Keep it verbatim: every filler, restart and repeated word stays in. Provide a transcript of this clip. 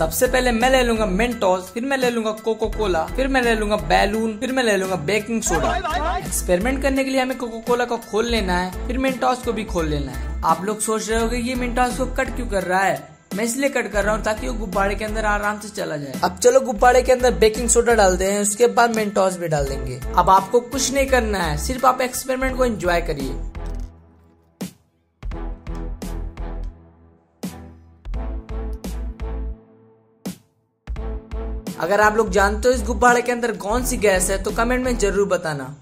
सबसे पहले मैं ले लूंगा मेंटोस, फिर मैं ले लूंगा कोका कोला, फिर मैं ले लूंगा बैलून, फिर मैं ले लूंगा बेकिंग सोडा। एक्सपेरिमेंट करने के लिए हमें कोका कोला को खोल लेना है, फिर मेंटोस को भी खोल लेना है। आप लोग सोच रहे होंगे ये मेंटोस को कट क्यों कर रहा है, मैं इसलिए कट कर रहा हूँ ताकि वो गुब्बारे के अंदर आराम से चला जाए। अब चलो गुब्बारे के अंदर बेकिंग सोडा डालते हैं, उसके बाद मेंटोस भी डाल देंगे। अब आपको कुछ नहीं करना है, सिर्फ आप एक्सपेरिमेंट को एंजॉय करिए। अगर आप लोग जानते हो इस गुब्बारे के अंदर कौन सी गैस है तो कमेंट में जरूर बताना।